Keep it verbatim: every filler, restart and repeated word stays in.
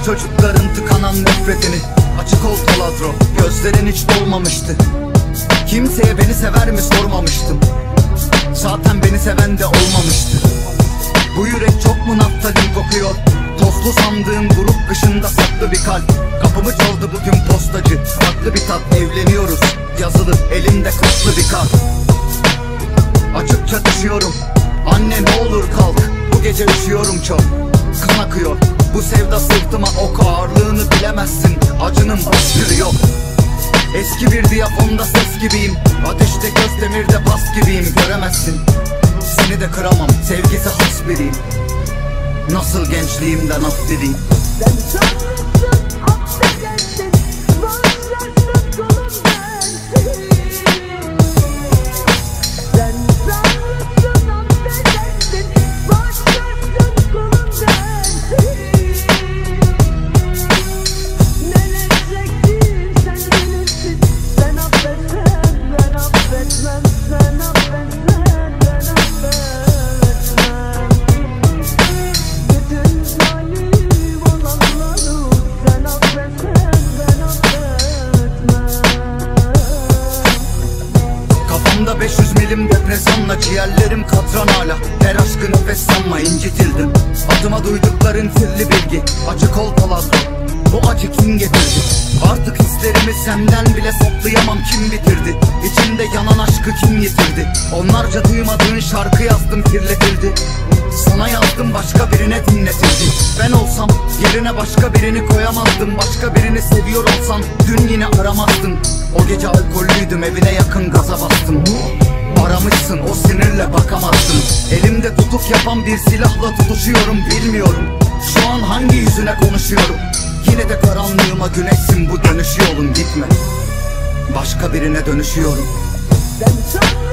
Göster çocukların tıkanan nefretini. Açık ol Taladro, gözlerin hiç dolmamıştı. Kimseye beni sever mi sormamıştım. Zaten beni seven de olmamıştı. Bu yürek çok mu naftalin kokuyor? Tozlu sandığım grup kışında saklı bir kalp. Kapımı çaldı bugün postacı. Farklı bir tat, evleniyoruz yazılı, elimde kaslı bir kart. Açıkça düşüyorum, anne ne olur kalk. Bu gece üşüyorum çok, kan akıyor. Bu sevda sırtıma ok, ağırlığını bilemezsin. Acının başkırı yok. Eski bir diyafonda ses gibiyim. Ateşte göz, demirde pas gibiyim. Göremezsin, seni de kıramam. Sevgisi has biriyim. Nasıl gençliğimden af dedin? Sen çağırdın, affedersin. Bağırsın kolum bensin. Sen çağırdın, affedersin. Bağırsın kolum bensin. Neler çektin sen bilirsin. Ben affetmem, ben affetmem. Sen affetmem, ben affetmem. beş yüz milim depresyonla, ciğerlerim katran hala. Her aşkı nefes sanma, incitildim. Adıma duydukların sirli bilgi. Açık ol Taladro, bu acı kim getirdi? Artık hislerimi senden bile saklayamam. Kim bitirdi? İçimde yanan aşkı kim yitirdi? Onlarca duymadığın şarkı yazdım, kirletildi. Sana yazdım, başka birine dinletildi. Ben olsam yerine başka birini koyamazdım. Başka birini seviyor olsan dün yine aramazdın. O gece alkollüydüm, evine yakın gaza bastım. Aramışsın, o sinirle bakamazdın. Elimde tutuk yapan bir silahla tutuşuyorum, bilmiyorum şu an hangi yüzüne konuşuyorum. Yine de karanlığıma güneşsin, bu dönüşü yolun gitme. Başka birine dönüşüyorum. Ben